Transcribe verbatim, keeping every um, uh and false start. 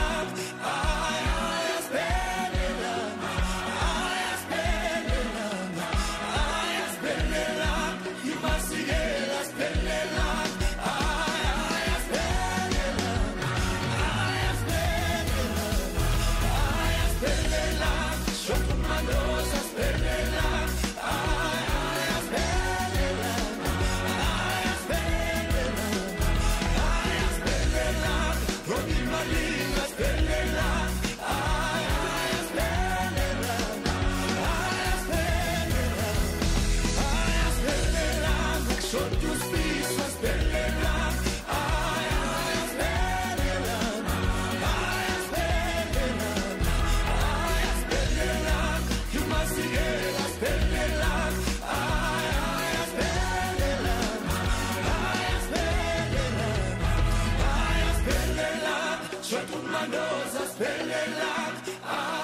have been in love.